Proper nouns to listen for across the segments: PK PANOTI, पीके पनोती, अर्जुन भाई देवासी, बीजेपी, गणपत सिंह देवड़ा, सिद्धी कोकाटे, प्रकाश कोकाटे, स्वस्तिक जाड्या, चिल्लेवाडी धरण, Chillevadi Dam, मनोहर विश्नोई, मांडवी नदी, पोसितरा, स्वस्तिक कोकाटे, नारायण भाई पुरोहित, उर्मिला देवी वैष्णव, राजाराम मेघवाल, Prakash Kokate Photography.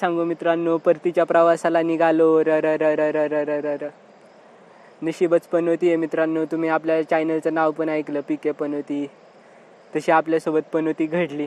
सांगू मित्रांनो, परतीच्या प्रवासाला निघालो. र र र र र र र र नशीबच पनोती आहे मित्रांनो. तुम्ही आपल्या चॅनलचं नाव पण ऐकलं, पीके पनोती. तशी आपल्यासोबत पनोती घडली.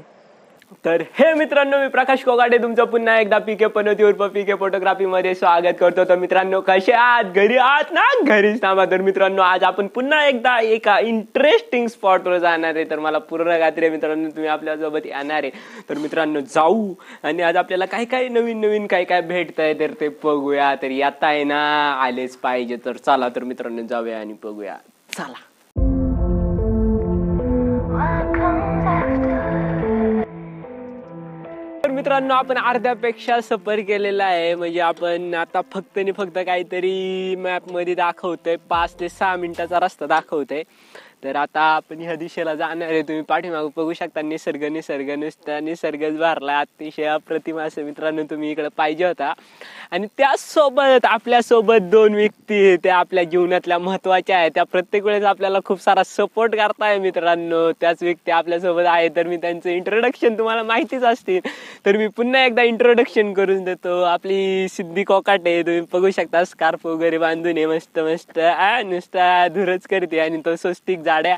तर हे मित्रांनो, मी प्रकाश कोकाटे तुमचं पुन्हा एकदा पीके पनोती उर्फ पीके फोटोग्राफी मध्ये स्वागत करतो. तर मित्रांनो, कसे आहात? घरी आहात ना? घरीच थांबा. तर मित्रांनो, आज आपण पुन्हा एकदा एका इंटरेस्टिंग स्पॉटवर जाणार आहे. तर मला पूर्ण खात्री आहे मित्रांनो, तुम्ही आपल्यासोबत येणार आहे. तर मित्रांनो, जाऊ आणि आज आपल्याला काय काय नवीन नवीन काय काय भेटतंय तर ते बघूया. तर येता आहे ना, आलेच पाहिजे. तर चला तर मित्रांनो, जाऊया आणि बघूया. चला. मित्रांनो, आपण अर्ध्यापेक्षा सफर केलेला आहे. म्हणजे आपण आता फक्त आणि फक्त काहीतरी मॅपमध्ये दाखवतोय, 5 ते 6 मिनिटाचा रस्ता दाखवतोय. तर आता आपण ह्या दिशेला जाणार आहे. तुम्ही पाठीमागं बघू शकता, निसर्गच भरला. अतिशय अप्रतिम असं मित्रांनो, तुम्ही इकडे पाहिजे होता. आणि त्यासोबत आपल्यासोबत 2 व्यक्ती, त्या आपल्या जीवनातल्या महत्त्वाच्या आहेत. त्या प्रत्येक वेळेस आपल्याला खूप सारा सपोर्ट करताय मित्रांनो. त्याच व्यक्ती आपल्यासोबत आहे. तर मी त्यांचं इंट्रोडक्शन तुम्हाला माहितीच असतील. तर मी पुन्हा एकदा इंट्रोडक्शन करून देतो. आपली सिद्धी कोकाटे, तुम्ही बघू शकता, स्कार्फ वगैरे बांधून मस्त मस्त नुसता धुरच करते. आणि तो स्वस्तिक जाड्या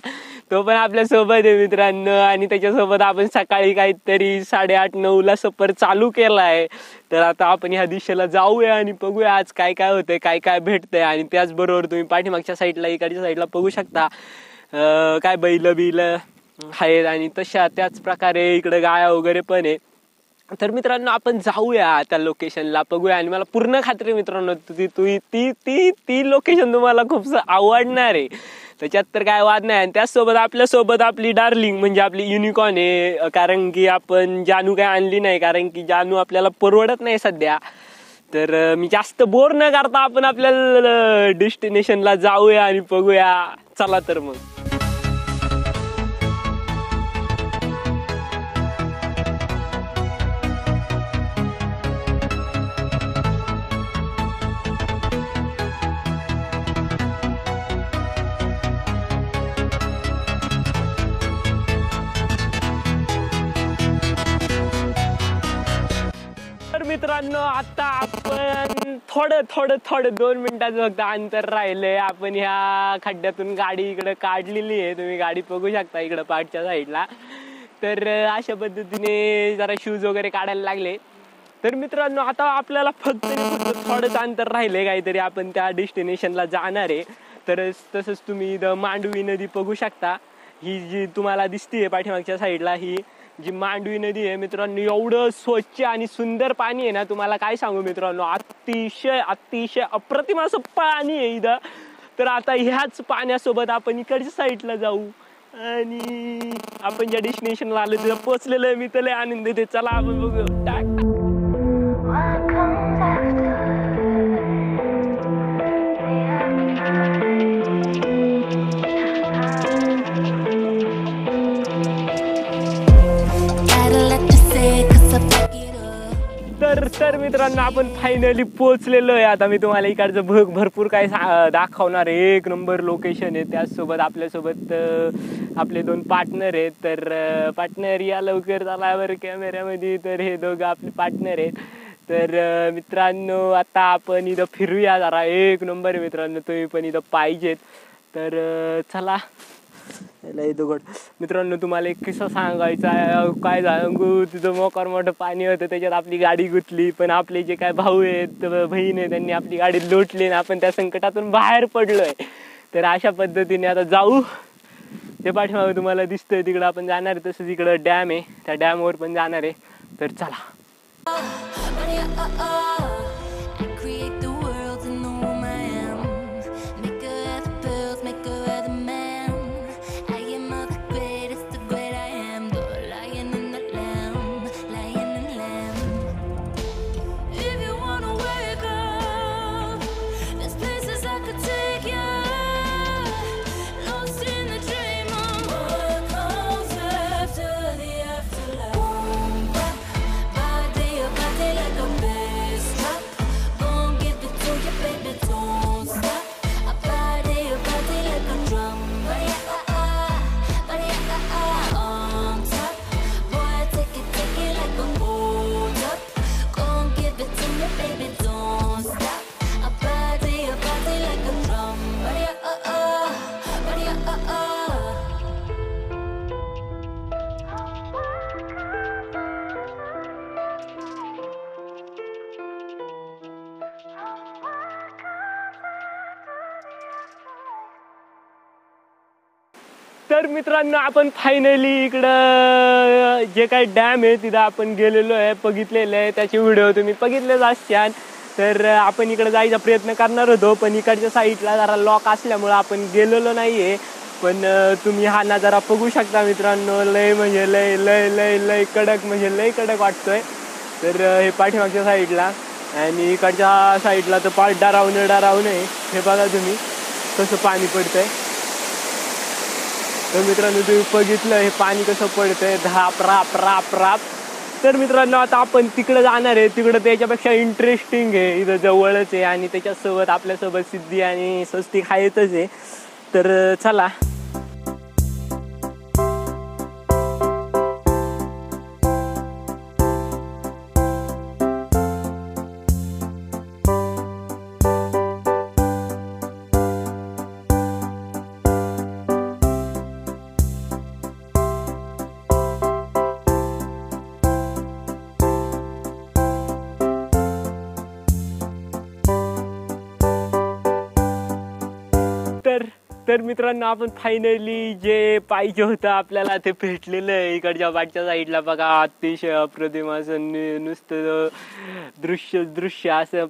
तो पण आपल्या सोबत आहे मित्रांनो. आणि त्याच्यासोबत आपण सकाळी काहीतरी 8:30-9 ला सफर चालू केला आहे. तर आता आपण ह्या दिशेला जाऊया आणि बघूया आज काय काय होतंय, काय काय भेटतंय. आणि त्याचबरोबर तुम्ही पाठीमागच्या साईडला, इकडच्या साईडला बघू शकता काय बैल बिल आहेत. आणि तशा त्याच प्रकारे इकडे गाया वगैरे पण आहे. तर मित्रांनो, आपण जाऊया त्या लोकेशनला, बघूया. आणि मला पूर्ण खात्री मित्रांनो, ती लोकेशन तुम्हाला खूप आवडणार आहे. त्याच्यात तर काय वाद नाही. आणि त्याचसोबत आपल्यासोबत आपली डार्लिंग म्हणजे आपली युनिकॉर्न आहे. कारण की आपण जानू काय आणली नाही, कारण की जानू आपल्याला परवडत नाही सध्या. तर मी जास्त बोर न करता आपण आपल्या डेस्टिनेशनला जाऊया आणि बघूया. चला तर मग. मित्रांनो, आता आपण थोडं 2 मिनिटाचं फक्त अंतर राहिलंय. आपण ह्या खड्ड्यातून गाडी इकडे काढलेली आहे. तुम्ही गाडी बघू शकता इकडे पाठच्या साईडला. तर अशा पद्धतीने जरा शूज वगैरे काढायला लागले. तर मित्रांनो, आता आपल्याला फक्त थोडंच अंतर राहिलंय, काहीतरी आपण त्या डेस्टिनेशनला जाणार आहे. तर तसंच तुम्ही इथं मांडवी नदी बघू शकता. ही जी तुम्हाला दिसतीये पाठीमागच्या साईडला, ही जी मांडवी नदी आहे मित्रांनो, एवढं स्वच्छ आणि सुंदर पाणी आहे ना, तुम्हाला काय सांगू मित्रांनो. अतिशय अप्रतिम असं पाणी आहे इथं. तर आता ह्याच पाण्यासोबत आपण इकडच्या साईडला जाऊ आणि आपण ज्या डेस्टिनेशनला आलो तिथं पोचलेलं आहे. मी तर आनंद येते. चला आपण बघू. तर मित्रांनो, आपण फायनली पोहोचलेलो आहे. आता मी तुम्हाला इकडचं भरपूर काय दाखवणार आहे. 1 नंबर लोकेशन आहे. त्याचसोबत आपल्यासोबत आपले 2 पार्टनर आहेत. तर पार्टनर या लवकर झाल्यावर कॅमेऱ्यामध्ये. तर हे दोघं आपले पार्टनर आहेत. तर मित्रांनो, आता आपण इथं फिरूया जरा. 1 नंबर आहे मित्रांनो, तुम्ही पण इथं पाहिजेत. तर चला. मित्रांनो, तुम्हाला एक किस्सा सांगायचा. काय सांगू, तिथं मोकार मोठं पाणी होतं. त्याच्यात आपली गाडी गुंतली. पण आपले जे काय भाऊ आहेत, बहीण आहे, त्यांनी आपली गाडी लोटली आणि आपण त्या संकटातून बाहेर पडलोय. तर अशा पद्धतीने आता जाऊ. ते पाठीमागे तुम्हाला दिसतंय तिकडं आपण जाणार आहे. तसंच इकडं डॅम आहे, त्या डॅमवर पण जाणार आहे. तर चला. तर मित्रांनो आपण फायनली इकडं जे काही डॅम आहे तिथे आपण गेलेलो आहे, बघितलेलं आहे, त्याचे व्हिडिओ तुम्ही बघितलेच असतील। तर आपण इकडे जायचा प्रयत्न करणार होतो पण इकडच्या साईडला जरा लॉक असल्यामुळे आपण गेलेलो नाहीये। पण तुम्ही हा नजारा बघू शकता मित्रांनो, लय म्हणजे लय लय लय लय कडक म्हणजे लय कडक वाटतोय। तर हे पाठीमागच्या साईडला आणि इकडच्या साईडला तर पाठ डरावणे डरावणे हे बघा तुम्ही कसं पाणी पडतंय। तर मित्रांनो तुम्ही बघितलं हे पाणी कसं पडतंय, धाप राप राप राप। तर मित्रांनो आता आपण तिकडे जाणार आहे, तिकडे त्याच्यापेक्षा इंटरेस्टिंग आहे, इथं जवळच आहे आणि त्याच्यासोबत आपल्यासोबत सिद्धी आणि स्वस्तिक आहेतच आहे। तर चला तर मित्रांनो आपण फायनली जे पाहिजे होतं आपल्याला ते भेटलेलं आहे। इकडच्या वाटच्या साईडला बघा अतिशय अप्रतिम असं नुसतं दृश्य दृश्य असं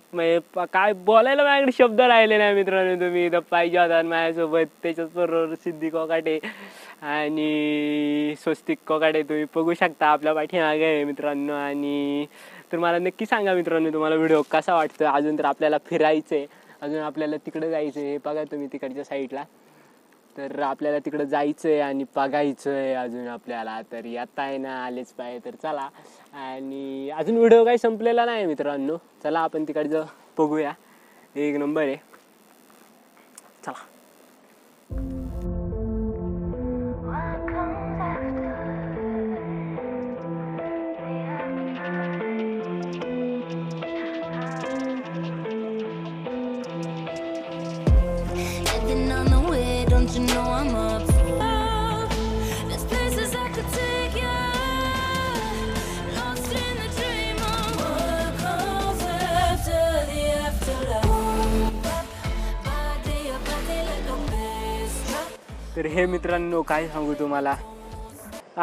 काय बोलायला माझ्याकडे शब्द राहिले नाही मित्रांनो। तुम्ही इथं पाहिजे होता माझ्यासोबत, त्याच्याबरोबर सिद्धी कोकाटे आणि स्वस्तिक कोकाटे तुम्ही बघू शकता आपल्या पाठीमागे मित्रांनो। आणि तर मला नक्की सांगा मित्रांनो तुम्हाला व्हिडिओ कसा वाटतो। अजून तर आपल्याला फिरायचं आहे, अजून आपल्याला तिकडे जायचं आहे, बघा तुम्ही तिकडच्या साईडला। तर आपल्याला तिकडे जायचं आहे आणि बघायचं आहे अजून आपल्याला, तर येता आहे ना आलेच पाहिजे। तर चला, आणि अजून व्हिडिओ काही संपलेला नाही मित्रांनो, चला आपण तिकडचं बघूया, एक नंबर आहे, चला। तर हे मित्रांनो काय सांगू तुम्हाला,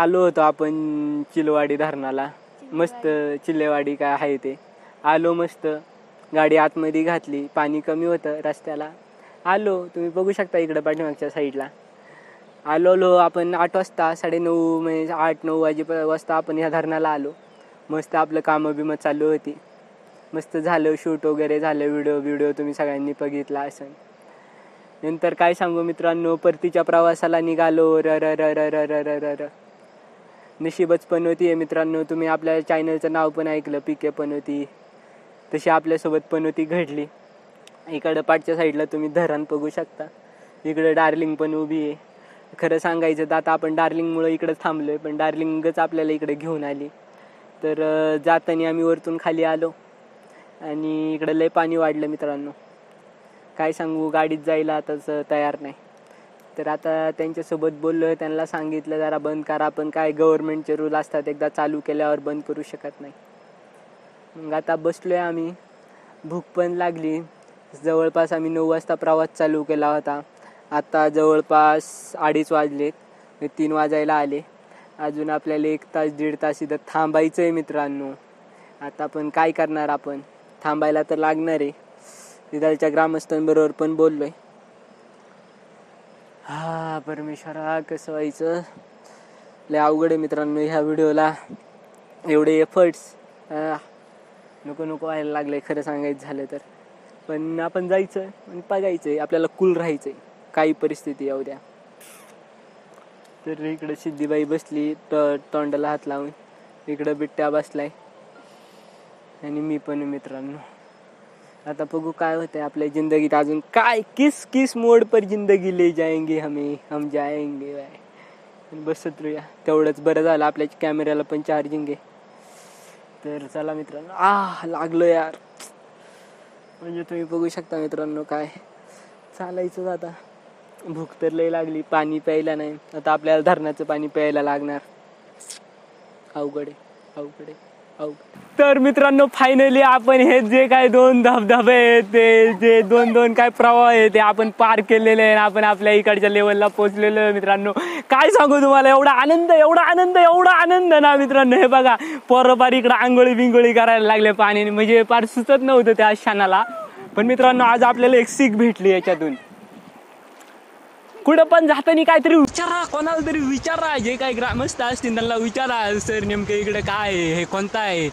आलो होतो आपण चिलवाडी धरणाला, मस्त चिल्लेवाडी काय आहे ते, आलो मस्त गाडी आतमध्ये घातली, पाणी कमी होतं रस्त्याला, आलो तुम्ही बघू शकता इकडं पाठीमागच्या साईडला। आलो आपण 8 वाजता, 9:30 म्हणजे 8-9 वाजता आपण ह्या धरणाला आलो। मस्त आपलं कामं चालू होती, मस्त झालं, शूट वगैरे झालं, व्हिडिओ तुम्ही सगळ्यांनी बघितला असेल। नंतर काय सांगू मित्रांनो, परतीच्या प्रवासाला निघालो, र र र र र र र नशीबच पनोती आहे मित्रांनो। तुम्ही आपल्या चॅनलचं नाव पण ऐकलं, PK पनोती, तशी आपल्यासोबत पनोती घडली। इकडं पाठच्या साईडला तुम्ही धरण बघू शकता, इकडं डार्लिंग पण उभी आहे। खरं सांगायचं तर आता आपण डार्लिंगमुळं इकडंच थांबलो आहे, पण डार्लिंगच आपल्याला इकडे घेऊन आली। तर जाताना आम्ही वरतून खाली आलो आणि इकडं लय पाणी वाढलं मित्रांनो, काय सांगू, गाडीत जायला आताच तयार नाही। तर आता त्यांच्यासोबत बोललो, त्यांना सांगितलं जरा बंद करा, पण काय गव्हर्नमेंटचे रूल असतात, एकदा चालू केल्यावर बंद करू शकत नाही। मग आता बसलो आहे आम्ही, भूक पण लागली, जवळपास आम्ही 9 वाजता प्रवास चालू केला होता, आता जवळपास 2:30 वाजलेत, 3 वाजायला आले, अजून आपल्याला 1 तास 1.5 तास इथं थांबायचं आहे मित्रांनो। आता पण काय करणार, आपण थांबायला तर लागणार आहे। तिथालच्या ग्रामस्थांबरोबर पण बोललोय, हा परमेश्वरा कसं व्हायचं, लय अवघड आहे मित्रांनो। ह्या व्हिडिओला एवढे एफर्ट्स नको व्हायला लागले खरं सांगायचं झालं तर, पण आपण जायचं आणि बघायचंय, आपल्याला कूल राहायचंय काही परिस्थिती येऊ द्या। तर इकडे सिद्धीबाई बसली तोंडाला हात लावून, इकडं बिट्ट्या बसलाय आणि मी पण मित्रांनो। आता बघू काय होतंय आपल्या जिंदगीत अजून, काय किस किस मोड पर जिंदगी ले जाएंगे हमें हम जाएंगे बाय, बसत रूया। तेवढंच बरं झालं आपल्या कॅमेऱ्याला पण चार्जिंग आहे। तर चला मित्रांनो, लागलो यार, म्हणजे तुम्ही बघू शकता मित्रांनो काय चालायचंच। आता भूक तर लई लागली, पाणी प्यायला नाही, आता आपल्याला धरणाचं पाणी प्यायला लागणार, अवघड आहे अवघड आहे। तर मित्रांनो फायनली आपण हे जे काय दोन धबधबे आहेत ते जे दोन दोन काय प्रवाह आहे ते आपण पार केलेले आहे. आपण आपल्या इकडच्या लेवलला पोहोचलेलो आहे. मित्रांनो काय सांगू तुम्हाला, एवढा आनंद ना मित्रांनो. हे बघा पोरपार इकडे आंघोळी बिंगोळी करायला लागले पाणी, म्हणजे पार सुचत नव्हतं त्या क्षणाला. पण मित्रांनो आज आपल्याला एक सीख भेटली याच्यातून. कुठं पण जाताना काहीतरी विचारा, कोणाला तरी विचारा, जे काही ग्रामस्थ असतील त्यांना विचारा, सर नेमके इकडे काय आहे, हे कोणता आहे,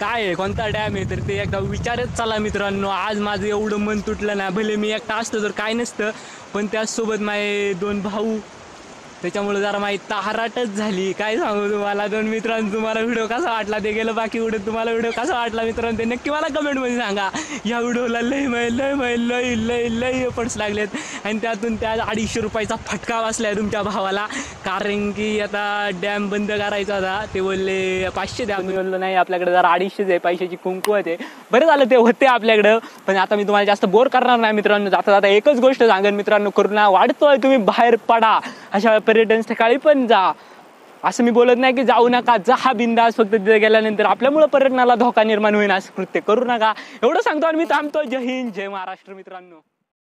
काय आहे, कोणता डॅम आहे, तर ते एकदा विचारत चला मित्रांनो. आज माझं एवढं मन तुटलं ना, भले मी एकटा असतो तर काय नसतं, पण त्याचसोबत माझे दोन भाऊ, त्याच्यामुळे जरा माझी तहाराटच झाली. काय सांगू तुम्हाला दोन मित्रांनो. तुम्हाला व्हिडिओ कसा वाटला ते गेलं बाकी उडत, तुम्हाला व्हिडिओ कसा वाटला मित्रांनो ते नक्की मला कमेंटमध्ये सांगा. या व्हिडिओला लय मय लय मय लय लय लय एफर्ट्स लागलेत आणि त्यातून त्या 250 रुपयाचा फटका बसला आहे तुमच्या भावाला, कारण की आता डॅम बंद करायचा होता. ते बोलले 500 द्या, मी बोललो नाही आपल्याकडे जरा 250 आहे, पैशाची कुंकू होते. बरं झालं ते होते आपल्याकडं. पण आता मी तुम्हाला जास्त बोर करणार नाही मित्रांनो. जाता जाता एकच गोष्ट सांगेन मित्रांनो, कोरोना वाढतोय, तुम्ही बाहेर पडा, अशा पर्यटन ठिकाणी पण जा. असं मी बोलत नाही की जाऊ नका, जा हा बिंदास, फक्त तिथे गेल्यानंतर आपल्यामुळे पर्यटनाला धोका निर्माण होईल असं कृत्य करू नका, एवढं सांगतो आणि मी थांबतो. जय हिंद, जय महाराष्ट्र मित्रांनो.